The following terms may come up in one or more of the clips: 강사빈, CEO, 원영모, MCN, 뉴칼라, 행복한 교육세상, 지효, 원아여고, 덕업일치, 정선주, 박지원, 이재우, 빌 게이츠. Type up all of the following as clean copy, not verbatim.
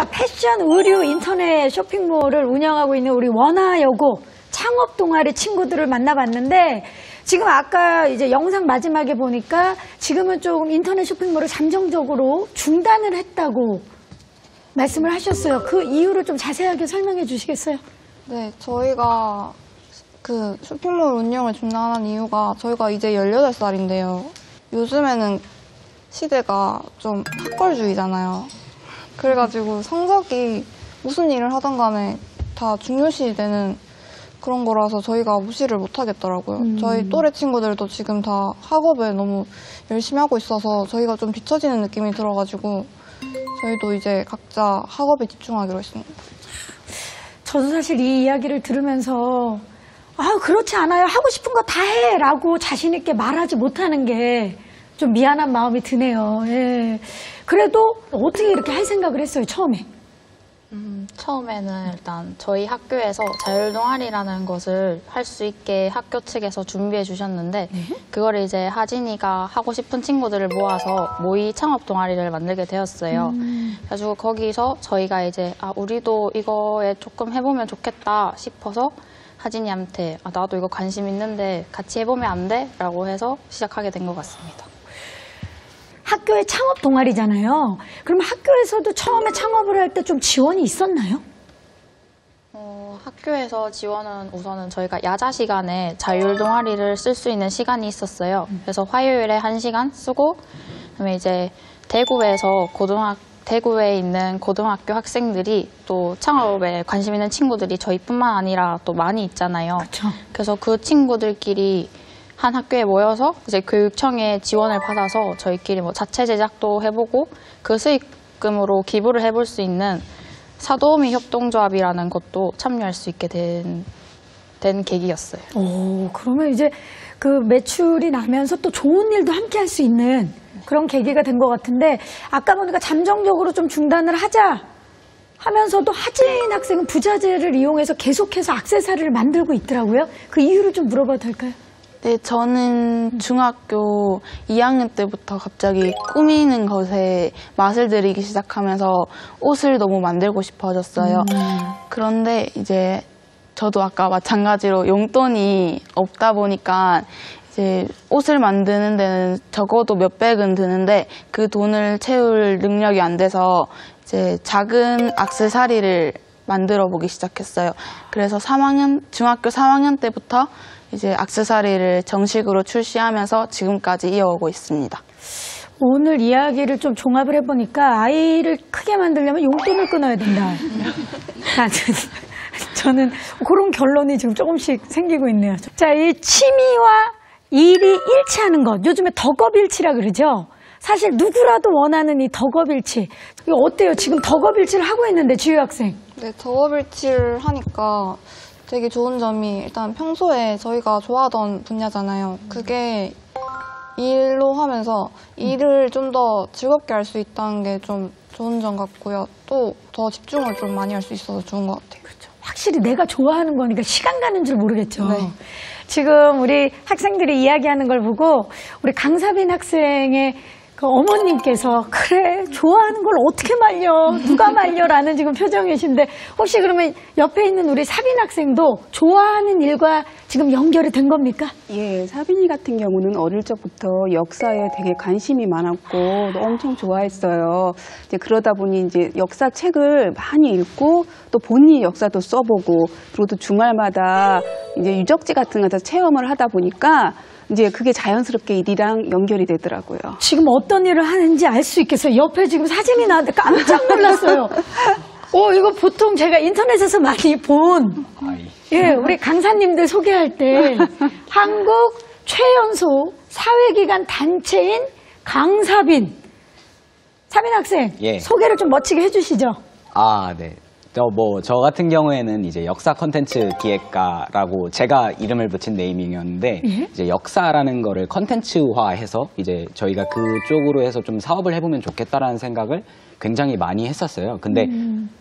자, 패션, 의류, 인터넷 쇼핑몰을 운영하고 있는 우리 원아여고 창업 동아리 친구들을 만나봤는데, 지금 아까 이제 영상 마지막에 보니까 지금은 조금 인터넷 쇼핑몰을 잠정적으로 중단을 했다고 말씀을 하셨어요. 그 이유를 좀 자세하게 설명해 주시겠어요? 네, 저희가 그 쇼핑몰 운영을 중단한 이유가 저희가 이제 18살인데요. 요즘에는 시대가 좀 학벌주의잖아요. 그래가지고 성적이 무슨 일을 하던 간에 다 중요시되는 그런 거라서 저희가 무시를 못 하겠더라고요. 저희 또래 친구들도 지금 다 학업에 너무 열심히 하고 있어서 저희가 좀 뒤처지는 느낌이 들어가지고 저희도 이제 각자 학업에 집중하기로 했습니다. 저도 사실 이 이야기를 들으면서 아, 그렇지 않아요. 하고 싶은 거 다 해! 라고 자신 있게 말하지 못하는 게 좀 미안한 마음이 드네요. 예. 그래도 어떻게 이렇게 할 생각을 했어요, 처음에? 처음에는 일단 저희 학교에서 자율동아리라는 것을 할 수 있게 학교 측에서 준비해 주셨는데, 네? 그걸 이제 하진이가 하고 싶은 친구들을 모아서 모의 창업 동아리를 만들게 되었어요. 그래가지고 거기서 저희가 이제 아, 우리도 이거에 조금 해보면 좋겠다 싶어서 하진이한테 아, 나도 이거 관심 있는데 같이 해보면 안 돼? 라고 해서 시작하게 된 것 같습니다. 학교의 창업 동아리잖아요. 그럼 학교에서도 처음에 창업을 할 때 좀 지원이 있었나요? 학교에서 지원은 우선은 저희가 야자 시간에 자율 동아리를 쓸 수 있는 시간이 있었어요. 그래서 화요일에 1시간 쓰고, 그다음에 이제 대구에 있는 고등학교 학생들이 또 창업에 관심 있는 친구들이 저희뿐만 아니라 또 많이 있잖아요. 그쵸. 그래서 그 친구들끼리 한 학교에 모여서 이제 교육청에 지원을 받아서 저희끼리 뭐 자체 제작도 해보고 그 수익금으로 기부를 해볼 수 있는 사도우미 협동조합이라는 것도 참여할 수 있게 된 계기였어요. 오, 그러면 이제 그 매출이 나면서 또 좋은 일도 함께 할 수 있는 그런 계기가 된 것 같은데, 아까 보니까 잠정적으로 좀 중단을 하자 하면서도 하진 학생은 부자재를 이용해서 계속해서 액세서리를 만들고 있더라고요. 그 이유를 좀 물어봐도 될까요? 네, 저는 중학교 2학년 때부터 갑자기 꾸미는 것에 맛을 들이기 시작하면서 옷을 너무 만들고 싶어졌어요. 그런데 이제 저도 아까 마찬가지로 용돈이 없다 보니까 이제 옷을 만드는 데는 적어도 몇백은 드는데 그 돈을 채울 능력이 안 돼서 이제 작은 액세서리를 만들어 보기 시작했어요. 그래서 중학교 3학년 때부터 이제 액세서리를 정식으로 출시하면서 지금까지 이어오고 있습니다. 오늘 이야기를 좀 종합을 해보니까 아이를 크게 만들려면 용돈을 끊어야 된다. 저는 그런 결론이 지금 조금씩 생기고 있네요. 자, 이 취미와 일이 일치하는 것, 요즘에 덕업일치라 그러죠? 사실 누구라도 원하는 이 덕업일치, 이거 어때요? 지금 덕업일치를 하고 있는데, 지효 학생. 네, 덕업일치를 하니까 되게 좋은 점이 일단 평소에 저희가 좋아하던 분야잖아요. 그게 일로 하면서 일을 좀 더 즐겁게 할 수 있다는 게 좀 좋은 점 같고요. 또 더 집중을 좀 많이 할 수 있어서 좋은 것 같아요. 그렇죠. 확실히 내가 좋아하는 거니까 시간 가는 줄 모르겠죠. 네. 지금 우리 학생들이 이야기하는 걸 보고 우리 강사빈 학생의 그 어머님께서 그래, 좋아하는 걸 어떻게 말려, 누가 말려라는 지금 표정이신데, 혹시 그러면 옆에 있는 우리 사빈 학생도 좋아하는 일과 지금 연결이 된 겁니까? 예, 사빈이 같은 경우는 어릴 적부터 역사에 되게 관심이 많았고 엄청 좋아했어요. 이제 그러다 보니 이제 역사 책을 많이 읽고 또 본인 역사도 써보고, 그리고 또 주말마다 이제 유적지 같은 데서 체험을 하다 보니까 이제 그게 자연스럽게 일이랑 연결이 되더라고요. 지금 어떤 일을 하는지 알 수 있겠어요? 옆에 지금 사진이 나왔는데 깜짝 놀랐어요. 오, 이거 보통 제가 인터넷에서 많이 본, 예, 우리 강사님들 소개할 때 한국 최연소 사회기관 단체인 강사빈. 사빈 학생, 예. 소개를 좀 멋지게 해주시죠. 아, 네. 저 같은 경우에는 이제 역사 콘텐츠 기획가라고 제가 이름을 붙인 네이밍이었는데, 예? 이제 역사라는 거를 콘텐츠화해서 이제 저희가 그쪽으로 해서 좀 사업을 해보면 좋겠다라는 생각을 굉장히 많이 했었어요. 근데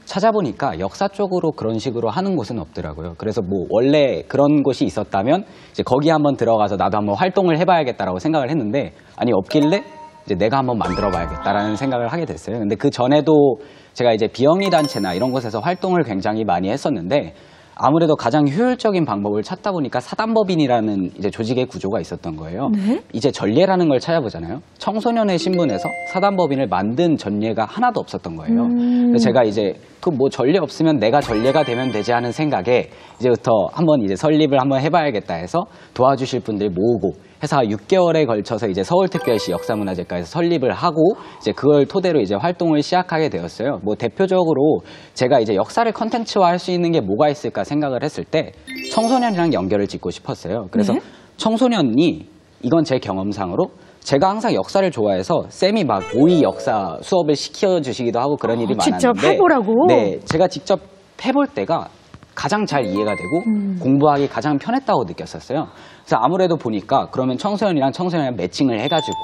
찾아보니까 역사 쪽으로 그런 식으로 하는 곳은 없더라고요. 그래서 뭐 원래 그런 곳이 있었다면 이제 거기 한번 들어가서 나도 한번 활동을 해봐야겠다라고 생각을 했는데, 아니 없길래 이제 내가 한번 만들어 봐야겠다라는 생각을 하게 됐어요. 근데 그 전에도 제가 이제 비영리 단체나 이런 곳에서 활동을 굉장히 많이 했었는데 아무래도 가장 효율적인 방법을 찾다 보니까 사단법인이라는 이제 조직의 구조가 있었던 거예요. 네? 이제 전례라는 걸 찾아보잖아요. 청소년의 신문에서 사단법인을 만든 전례가 하나도 없었던 거예요. 그래서 제가 이제 그 뭐 전례 없으면 내가 전례가 되면 되지 하는 생각에 이제부터 한번 이제 설립을 한번 해봐야겠다 해서 도와주실 분들 모으고 해서 6개월에 걸쳐서 이제 서울특별시 역사문화재과에서 설립을 하고 이제 그걸 토대로 이제 활동을 시작하게 되었어요. 뭐 대표적으로 제가 이제 역사를 컨텐츠화할 수 있는 게 뭐가 있을까 생각을 했을 때 청소년이랑 연결을 짓고 싶었어요. 그래서 네? 청소년이 이건 제 경험상으로 제가 항상 역사를 좋아해서 쌤이 막 오이 역사 수업을 시켜주시기도 하고 그런 일이 많았는데 직접 해보라고? 네, 제가 직접 해볼 때가 가장 잘 이해가 되고 공부하기 가장 편했다고 느꼈었어요. 그래서 아무래도 보니까 그러면 청소년이랑 매칭을 해가지고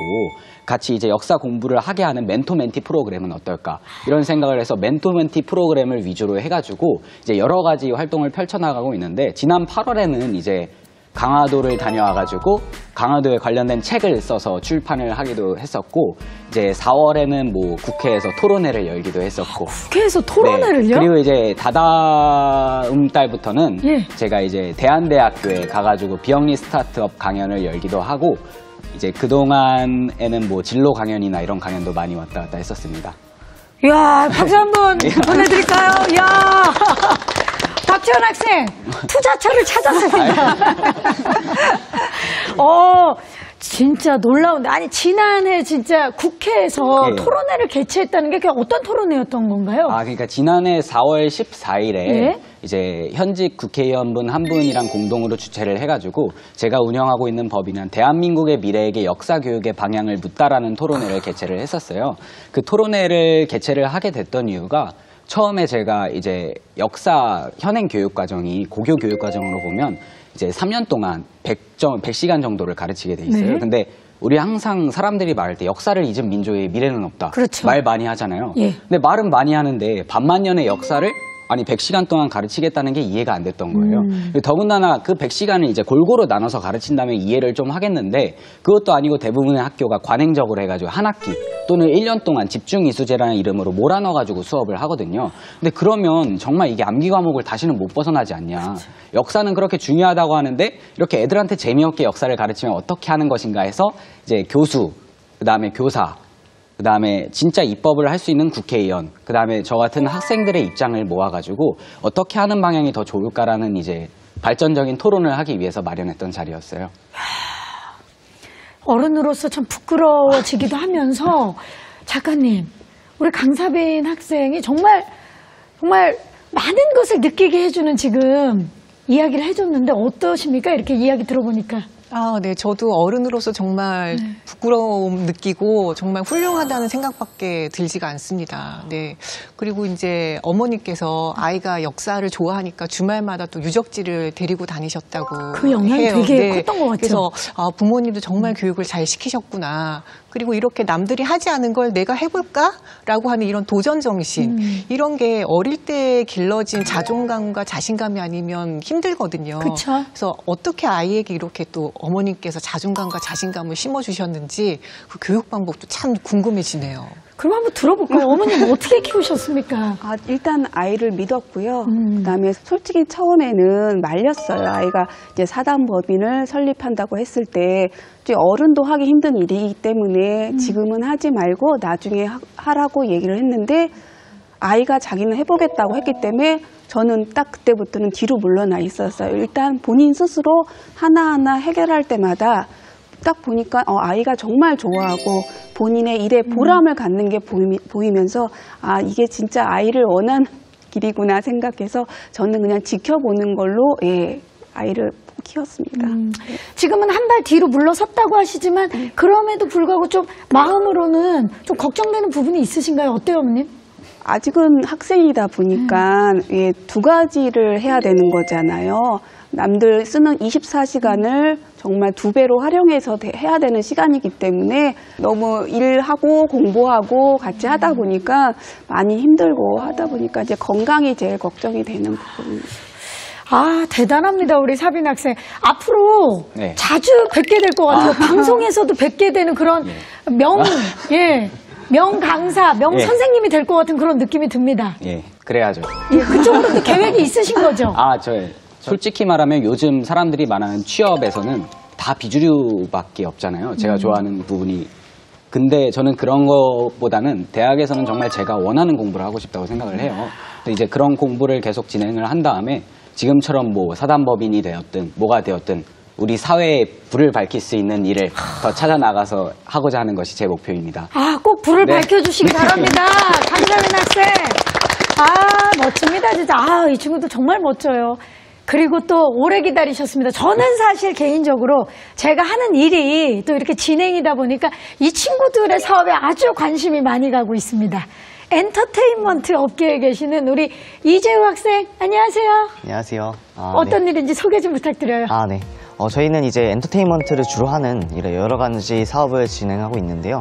같이 이제 역사 공부를 하게 하는 멘토멘티 프로그램은 어떨까 이런 생각을 해서 멘토멘티 프로그램을 위주로 해가지고 이제 여러 가지 활동을 펼쳐나가고 있는데 지난 8월에는 이제 강화도를 다녀와가지고 강화도에 관련된 책을 써서 출판을 하기도 했었고 이제 4월에는 뭐 국회에서 토론회를 열기도 했었고 국회에서 토론회를요? 네, 그리고 이제 다다음 달부터는 예. 제가 이제 대한대학교에 가가지고 비영리 스타트업 강연을 열기도 하고 이제 그동안에는 뭐 진로 강연이나 이런 강연도 많이 왔다 갔다 했었습니다. 이야 박수 한번 보내드릴까요? 이야 박지원 학생, 투자처를 찾았습니다. 진짜 놀라운데. 아니, 지난해 진짜 국회에서 네. 토론회를 개최했다는 게 어떤 토론회였던 건가요? 아, 그러니까 지난해 4월 14일에 네? 이제 현직 국회의원분 한 분이랑 공동으로 주최를 해가지고 제가 운영하고 있는 법인은 대한민국의 미래에게 역사 교육의 방향을 묻다라는 토론회를 개최를 했었어요. 그 토론회를 개최를 하게 됐던 이유가 처음에 제가 이제 역사 현행 교육 과정이 고교 교육 과정으로 보면 이제 3년 동안 100시간 정도를 가르치게 돼 있어요. 네. 근데 우리 항상 사람들이 말할 때 역사를 잊은 민족의 미래는 없다. 그렇죠. 말 많이 하잖아요. 예. 근데 말은 많이 하는데 반만 년의 역사를 아니 100시간 동안 가르치겠다는 게 이해가 안 됐던 거예요. 더군다나 그 100시간을 이제 골고루 나눠서 가르친다면 이해를 좀 하겠는데 그것도 아니고 대부분의 학교가 관행적으로 해가지고 한 학기 또는 1년 동안 집중이수제라는 이름으로 몰아넣어가지고 수업을 하거든요. 근데 그러면 정말 이게 암기 과목을 다시는 못 벗어나지 않냐. 그치. 역사는 그렇게 중요하다고 하는데 이렇게 애들한테 재미없게 역사를 가르치면 어떻게 하는 것인가 해서 이제 교수, 그다음에 교사, 그다음에 진짜 입법을 할 수 있는 국회의원, 그다음에 저 같은 학생들의 입장을 모아가지고 어떻게 하는 방향이 더 좋을까라는 이제 발전적인 토론을 하기 위해서 마련했던 자리였어요. 어른으로서 참 부끄러워지기도 하면서 작가님, 우리 강사빈 학생이 정말 많은 것을 느끼게 해주는 지금 이야기를 해줬는데 어떠십니까? 이렇게 이야기 들어보니까. 아, 네. 저도 어른으로서 정말 네. 부끄러움 느끼고 정말 훌륭하다는 생각밖에 들지가 않습니다. 네. 그리고 이제 어머니께서 아이가 역사를 좋아하니까 주말마다 또 유적지를 데리고 다니셨다고. 그 영향이 되게 네. 컸던 것 같아요. 그래서 아, 부모님도 정말 교육을 잘 시키셨구나. 그리고 이렇게 남들이 하지 않은 걸 내가 해볼까라고 하는 이런 도전 정신 이런 게 어릴 때 길러진 자존감과 자신감이 아니면 힘들거든요. 그쵸? 그래서 어떻게 아이에게 이렇게 또 어머님께서 자존감과 자신감을 심어주셨는지 그 교육 방법도 참 궁금해지네요. 그럼 한번 들어볼까요? 어머님 어떻게 키우셨습니까? 아, 일단 아이를 믿었고요. 그다음에 솔직히 처음에는 말렸어요. 아이가 이제 사단법인을 설립한다고 했을 때 어른도 하기 힘든 일이기 때문에 지금은 하지 말고 나중에 하라고 얘기를 했는데 아이가 자기는 해보겠다고 했기 때문에 저는 딱 그때부터는 뒤로 물러나 있었어요. 일단 본인 스스로 하나하나 해결할 때마다 딱 보니까 아이가 정말 좋아하고 본인의 일에 보람을 갖는 게 보이면서 아 이게 진짜 아이를 원하는 길이구나 생각해서 저는 그냥 지켜보는 걸로 예, 아이를 키웠습니다. 지금은 한 발 뒤로 물러섰다고 하시지만 그럼에도 불구하고 좀 마음으로는 좀 걱정되는 부분이 있으신가요? 어때요, 어머님? 아직은 학생이다 보니까 예, 두 가지를 해야 되는 거잖아요. 남들 쓰는 24시간을 정말 두 배로 활용해서 해야 되는 시간이기 때문에 너무 일하고 공부하고 같이 하다 보니까 많이 힘들고 하다 보니까 이제 건강이 제일 걱정이 되는 부분입니다. 아, 대단합니다. 우리 사빈 학생. 앞으로 네. 자주 뵙게 될 것 같아요. 방송에서도 뵙게 되는 그런 명강사, 명선생님이 될 것 같은 그런 느낌이 듭니다. 예, 그래야죠. 예, 그쪽으로도 계획이 있으신 거죠? 아, 솔직히 말하면 요즘 사람들이 말하는 취업에서는 다 비주류밖에 없잖아요. 제가 좋아하는 부분이. 근데 저는 그런 것보다는 대학에서는 정말 제가 원하는 공부를 하고 싶다고 생각을 해요. 이제 그런 공부를 계속 진행을 한 다음에 지금처럼 뭐 사단법인이 되었든 뭐가 되었든 우리 사회에 불을 밝힐 수 있는 일을 더 찾아 나가서 하고자 하는 것이 제 목표입니다. 아, 꼭 불을 밝혀주시기 바랍니다. 강사빈 학생. 아, 멋집니다. 진짜. 아, 이 친구도 정말 멋져요. 그리고 또 오래 기다리셨습니다. 저는 사실 개인적으로 제가 하는 일이 또 이렇게 진행이다 보니까 이 친구들의 사업에 아주 관심이 많이 가고 있습니다. 엔터테인먼트 업계에 계시는 우리 이재우 학생, 안녕하세요. 안녕하세요. 아, 어떤 일인지 소개 좀 부탁드려요. 아, 네. 저희는 이제 엔터테인먼트를 주로 하는 여러 가지 사업을 진행하고 있는데요.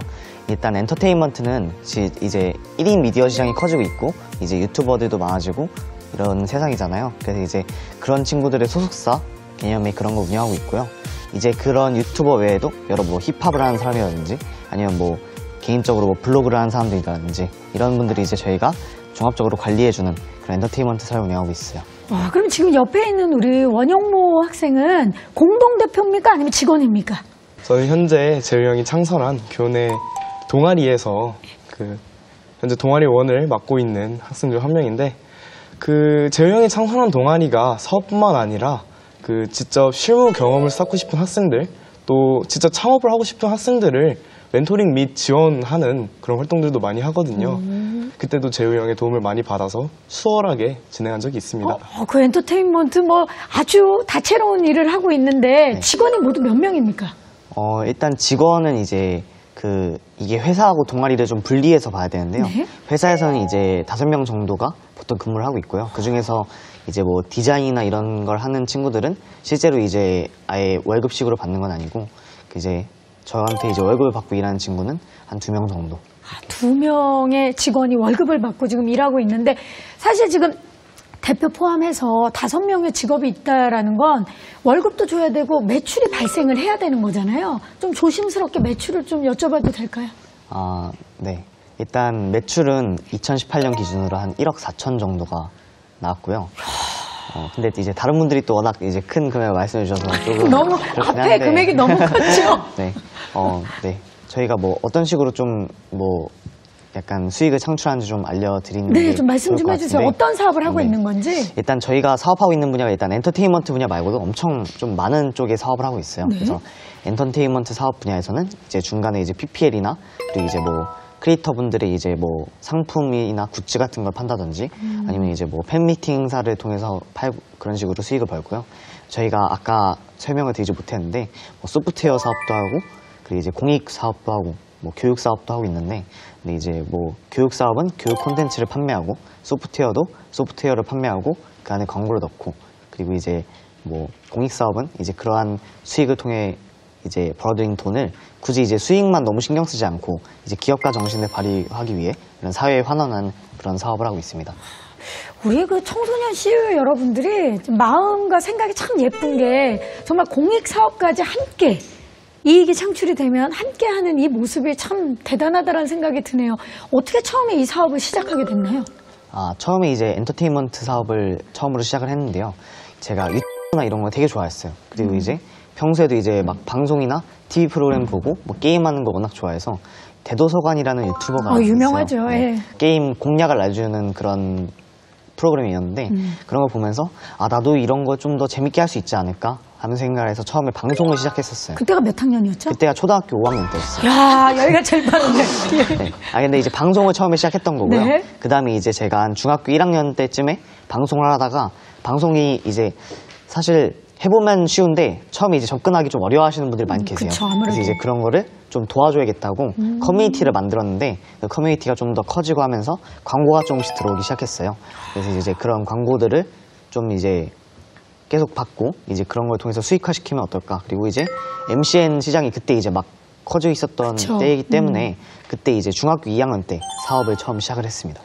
일단 엔터테인먼트는 이제 1인 미디어 시장이 커지고 있고 이제 유튜버들도 많아지고 이런 세상이잖아요. 그래서 이제 그런 친구들의 소속사 개념의 그런 거 운영하고 있고요. 이제 그런 유튜버 외에도 여러 뭐 힙합을 하는 사람이라든지 아니면 뭐 개인적으로 뭐 블로그를 하는 사람들이라든지 이런 분들이 이제 저희가 종합적으로 관리해주는 그런 엔터테인먼트 사업을 운영하고 있어요. 와, 그럼 지금 옆에 있는 우리 원영모 학생은 공동대표입니까? 아니면 직원입니까? 저는 현재 재우 형이 창설한 교내 동아리에서 현재 동아리원을 맡고 있는 학생 중 한 명인데 재우 형이 창설한 동아리가 사업뿐만 아니라 직접 실무 경험을 쌓고 싶은 학생들 또 직접 창업을 하고 싶은 학생들을 멘토링 및 지원하는 그런 활동들도 많이 하거든요. 그때도 재우 형의 도움을 많이 받아서 수월하게 진행한 적이 있습니다. 그 엔터테인먼트 아주 다채로운 일을 하고 있는데 직원이 모두 몇 명입니까? 일단 직원은 이제 이게 회사하고 동아리를 좀 분리해서 봐야 되는데요. 네? 회사에서는 이제 5명 정도가 보통 근무를 하고 있고요. 그 중에서 이제 뭐 디자인이나 이런 걸 하는 친구들은 실제로 이제 아예 월급식으로 받는 건 아니고 이제 저한테 이제 월급을 받고 일하는 친구는 한 2명 정도. 아, 2명의 직원이 월급을 받고 지금 일하고 있는데 사실 지금 대표 포함해서 5명의 직업이 있다라는 건 월급도 줘야 되고 매출이 발생을 해야 되는 거잖아요. 좀 조심스럽게 매출을 좀 여쭤봐도 될까요? 아, 네. 일단 매출은 2018년 기준으로 한 1억 4천 정도가 나왔고요. 근데 이제 다른 분들이 또 워낙 이제 큰 금액을 말씀해 주셔서 조금 너무 앞에 한데. 금액이 너무 컸죠. 저희가 어떤 식으로 좀 약간 수익을 창출하는지 좀 알려드리는 게 좋을 것 같은데. 네, 좀 말씀 좀 해주세요. 어떤 사업을 하고 있는 건지. 일단 저희가 사업하고 있는 분야가 일단 엔터테인먼트 분야 말고도 엄청 좀 많은 쪽의 사업을 하고 있어요. 네. 그래서 엔터테인먼트 사업 분야에서는 이제 중간에 이제 PPL이나 그리고 이제 크리에이터분들의 이제 상품이나 굿즈 같은 걸 판다든지 아니면 이제 팬미팅 행사를 통해서 그런 식으로 수익을 벌고요. 저희가 아까 설명을 드리지 못했는데 소프트웨어 사업도 하고 그리고 이제 공익 사업도 하고 교육 사업도 하고 있는데 근데 이제 교육 사업은 교육 콘텐츠를 판매하고 소프트웨어도 소프트웨어를 판매하고 그 안에 광고를 넣고 그리고 이제 공익 사업은 이제 그러한 수익을 통해 이제 벌어들인 돈을 굳이 이제 수익만 너무 신경 쓰지 않고 이제 기업가 정신을 발휘하기 위해 이런 사회에 환원하는 그런 사업을 하고 있습니다. 우리 청소년 CEO 여러분들이 마음과 생각이 참 예쁜 게 정말 공익 사업까지 함께 이익이 창출이 되면 함께 하는 이 모습이 참 대단하다라는 생각이 드네요. 어떻게 처음에 이 사업을 시작하게 됐나요? 아, 처음에 이제 엔터테인먼트 사업을 처음으로 시작을 했는데요. 제가 유튜브나 이런 걸 되게 좋아했어요. 그리고 이제 평소에도 이제 방송이나 TV 프로그램 보고 게임하는 걸 워낙 좋아해서 대도서관이라는 유튜버가 유명하죠. 있어요. 네. 게임 공략을 알려주는 그런 프로그램이었는데 그런 걸 보면서 나도 이런 거 좀 더 재밌게 할 수 있지 않을까 하는 생각을 해서 처음에 방송을 시작했었어요. 그때가 몇 학년이었죠? 그때가 초등학교 5학년 때였어요. 야, 여기가 제일 빠른데. 네. 근데 이제 방송을 처음에 시작했던 거고요. 네. 그 다음에 이제 제가 한 중학교 1학년 때쯤에 방송을 하다가 방송이 이제 사실 해보면 쉬운데 처음에 이제 접근하기 좀 어려워하시는 분들이 많이 계세요. 그쵸, 그래서 이제 그런 거를 좀 도와줘야겠다고 커뮤니티를 만들었는데 그 커뮤니티가 좀 더 커지고 하면서 광고가 조금씩 들어오기 시작했어요. 그래서 이제 그런 광고들을 좀 이제 계속 받고 이제 그런 걸 통해서 수익화시키면 어떨까. 그리고 이제 MCN 시장이 그때 이제 막 커져 있었던 그쵸. 때이기 때문에 그때 이제 중학교 2학년 때 사업을 처음 시작을 했습니다.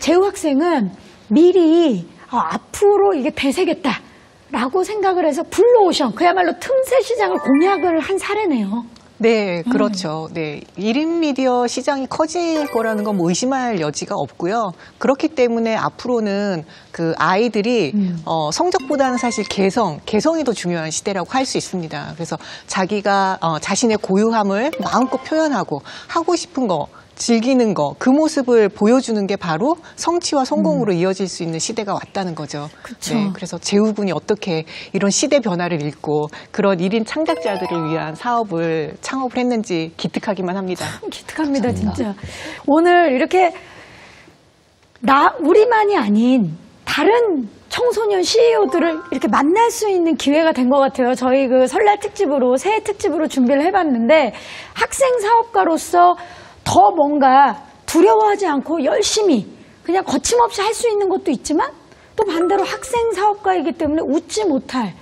재우 학생은 미리 앞으로 이게 대세겠다 라고 생각을 해서 블루오션, 그야말로 틈새 시장을 공략을 한 사례네요. 네, 그렇죠. 네, 1인 미디어 시장이 커질 거라는 건 뭐 의심할 여지가 없고요. 그렇기 때문에 앞으로는 그 아이들이 성적보다는 사실 개성이 더 중요한 시대라고 할 수 있습니다. 그래서 자기가 자신의 고유함을 마음껏 표현하고 하고 싶은 거, 즐기는 거, 그 모습을 보여주는 게 바로 성취와 성공으로 이어질 수 있는 시대가 왔다는 거죠. 네, 그래서 재우 군이 어떻게 이런 시대 변화를 읽고 그런 1인 창작자들을 위한 사업을 창업을 했는지 기특하기만 합니다. 기특합니다, 감사합니다. 진짜. 오늘 이렇게 우리만이 아닌 다른 청소년 CEO들을 이렇게 만날 수 있는 기회가 된 것 같아요. 저희 그 설날 특집으로, 새해 특집으로 준비를 해봤는데 학생 사업가로서 더 뭔가 두려워하지 않고 열심히 그냥 거침없이 할 수 있는 것도 있지만 또 반대로 학생 사업가이기 때문에 웃지 못할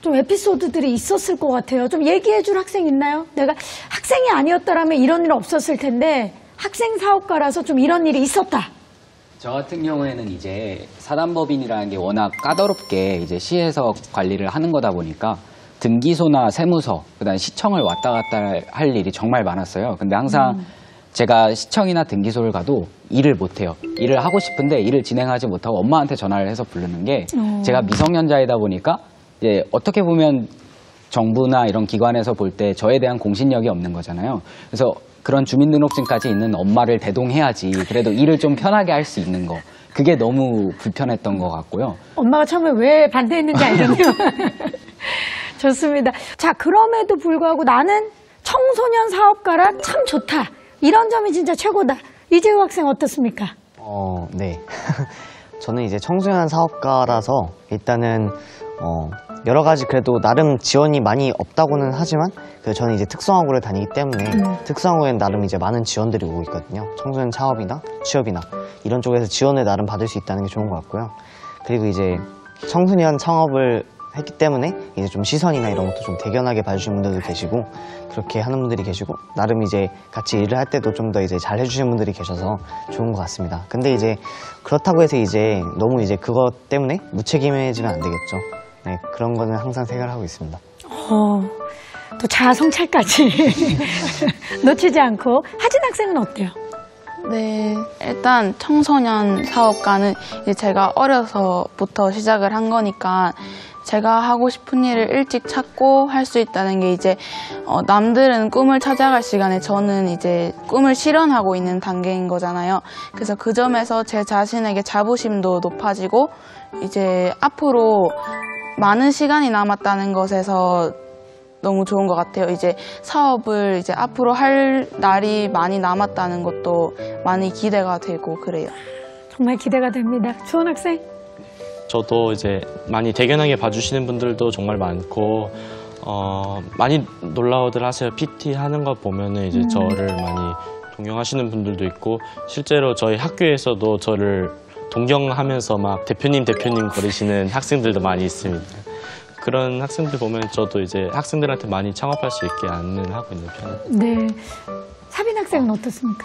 좀 에피소드들이 있었을 것 같아요. 좀 얘기해 줄 학생 있나요? 내가 학생이 아니었다라면 이런 일 없었을 텐데 학생 사업가라서 좀 이런 일이 있었다. 저 같은 경우에는 이제 사단법인이라는 게 워낙 까다롭게 이제 시에서 관리를 하는 거다 보니까 등기소나 세무서, 그다음 시청을 왔다 갔다 할 일이 정말 많았어요. 근데 항상 제가 시청이나 등기소를 가도 일을 못해요. 일을 하고 싶은데 일을 진행하지 못하고 엄마한테 전화를 해서 부르는 게 제가 미성년자이다 보니까 이제 어떻게 보면 정부나 이런 기관에서 볼 때 저에 대한 공신력이 없는 거잖아요. 그래서 그런 주민등록증까지 있는 엄마를 대동해야지 그래도 일을 좀 편하게 할 수 있는 거. 그게 너무 불편했던 것 같고요. 엄마가 처음에 왜 반대했는지 알겠네요. 좋습니다. 자, 그럼에도 불구하고 나는 청소년 사업가라 참 좋다. 이런 점이 진짜 최고다. 이재우 학생 어떻습니까? 네. 저는 이제 청소년 사업가라서 일단은 여러 가지 그래도 나름 지원이 많이 없다고는 하지만 저는 이제 특성화고를 다니기 때문에 특성화고에는 나름 이제 많은 지원들이 오고 있거든요. 청소년 사업이나 취업이나 이런 쪽에서 지원을 나름 받을 수 있다는 게 좋은 것 같고요. 그리고 이제 청소년 창업을 했기 때문에 이제 좀 시선이나 이런 것도 좀 대견하게 봐주신 분들도 계시고 그렇게 하는 분들이 계시고 나름 이제 같이 일을 할 때도 좀 더 이제 잘 해주신 분들이 계셔서 좋은 것 같습니다. 근데 이제 그렇다고 해서 이제 너무 이제 그것 때문에 무책임해지면 안 되겠죠. 네, 그런 거는 항상 생각을 하고 있습니다. 또 자아 성찰까지 놓치지 않고. 하진 학생은 어때요? 네, 일단 청소년 사업가는 이제 제가 어려서부터 시작을 한 거니까 제가 하고 싶은 일을 일찍 찾고 할 수 있다는 게 이제 남들은 꿈을 찾아갈 시간에 저는 이제 꿈을 실현하고 있는 단계인 거잖아요. 그래서 그 점에서 제 자신에게 자부심도 높아지고 이제 앞으로 많은 시간이 남았다는 것에서 너무 좋은 것 같아요. 이제 사업을 이제 앞으로 할 날이 많이 남았다는 것도 많이 기대가 되고 그래요. 정말 기대가 됩니다. 주원 학생? 저도 이제 많이 대견하게 봐주시는 분들도 정말 많고 많이 놀라워들 하세요. PT 하는 거 보면은 이제 저를 많이 동경하시는 분들도 있고 실제로 저희 학교에서도 저를 동경하면서 막 대표님 거리시는 학생들도 많이 있습니다. 그런 학생들 보면 저도 이제 학생들한테 많이 창업할 수 있게 안내를 하고 있는 편이에요. 네, 사빈 학생은 어떻습니까?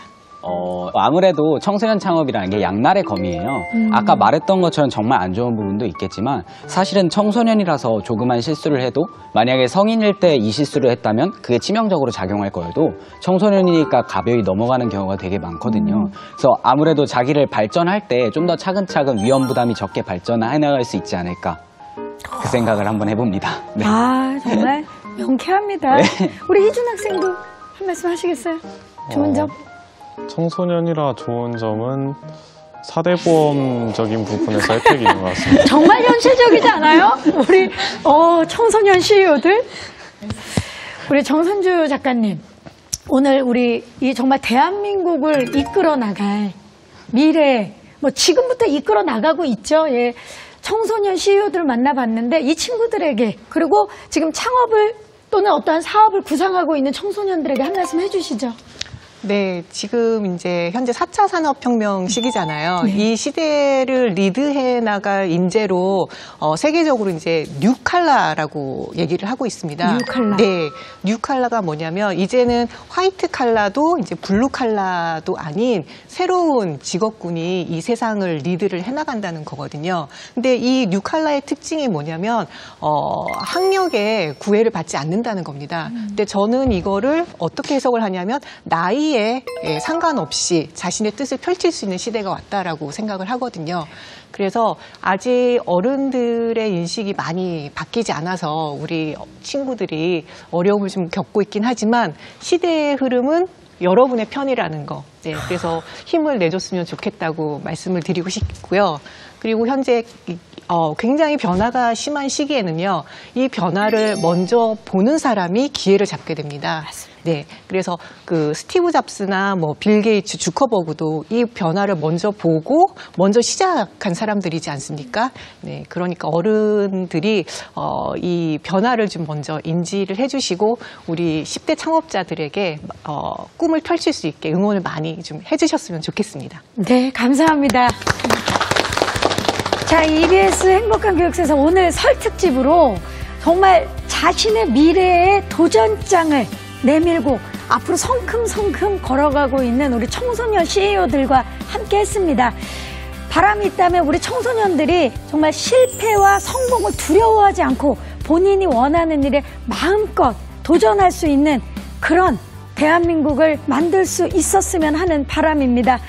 아무래도 청소년 창업이라는 게 양날의 검이에요. 아까 말했던 것처럼 정말 안 좋은 부분도 있겠지만 사실은 청소년이라서 조그만 실수를 해도 만약에 성인일 때 이 실수를 했다면 그게 치명적으로 작용할 거여도 청소년이니까 가벼이 넘어가는 경우가 되게 많거든요. 그래서 아무래도 자기를 발전할 때 좀 더 차근차근 위험 부담이 적게 발전해나갈 수 있지 않을까 그 생각을 한번 해봅니다. 네. 아, 정말 명쾌합니다. 네. 우리 희준 학생도 한 말씀 하시겠어요? 좋은 점? 청소년이라 좋은 점은 4대 보험적인 부분에서 혜택이 있는 것 같습니다. 정말 현실적이지 않아요? 우리 청소년 CEO들? 우리 정선주 작가님, 오늘 우리 이 정말 대한민국을 이끌어 나갈 미래, 뭐 지금부터 이끌어 나가고 있죠. 예. 청소년 CEO들을 만나봤는데 이 친구들에게 그리고 지금 창업을 또는 어떠한 사업을 구상하고 있는 청소년들에게 한 말씀 해주시죠. 네, 지금 이제 현재 4차 산업혁명 시기잖아요. 네. 이 시대를 리드해 나갈 인재로 세계적으로 이제 뉴칼라라고 얘기를 하고 있습니다. 뉴칼라. 네, 뉴칼라가 뭐냐면 이제는 화이트 칼라도 이제 블루 칼라도 아닌 새로운 직업군이 이 세상을 리드를 해 나간다는 거거든요. 근데 이 뉴칼라의 특징이 뭐냐면 학력에 구애를 받지 않는다는 겁니다. 근데 저는 이거를 어떻게 해석을 하냐면 나이 상관없이 자신의 뜻을 펼칠 수 있는 시대가 왔다라고 생각을 하거든요. 그래서 아직 어른들의 인식이 많이 바뀌지 않아서 우리 친구들이 어려움을 좀 겪고 있긴 하지만 시대의 흐름은 여러분의 편이라는 거. 네, 그래서 힘을 내줬으면 좋겠다고 말씀을 드리고 싶고요. 그리고 현재 굉장히 변화가 심한 시기에는요, 이 변화를 먼저 보는 사람이 기회를 잡게 됩니다. 네, 그래서 그 스티브 잡스나 뭐 빌 게이츠, 주커버그도 이 변화를 먼저 보고 먼저 시작한 사람들이지 않습니까? 네, 그러니까 어른들이 이 변화를 좀 먼저 인지를 해주시고 우리 10대 창업자들에게 꿈을 펼칠 수 있게 응원을 많이 좀 해주셨으면 좋겠습니다. 네, 감사합니다. 자, EBS 행복한 교육에서 오늘 설 특집으로 정말 자신의 미래의 도전장을 내밀고 앞으로 성큼성큼 걸어가고 있는 우리 청소년 CEO들과 함께했습니다. 바람이 있다면 우리 청소년들이 정말 실패와 성공을 두려워하지 않고 본인이 원하는 일에 마음껏 도전할 수 있는 그런 대한민국을 만들 수 있었으면 하는 바람입니다.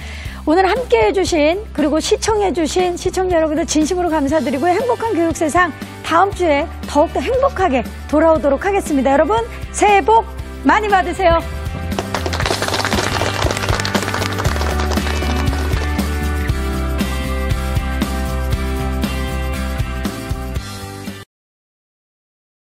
오늘 함께해 주신 그리고 시청해 주신 시청자 여러분들 진심으로 감사드리고 행복한 교육세상 다음 주에 더욱더 행복하게 돌아오도록 하겠습니다. 여러분 새해 복 많이 받으세요.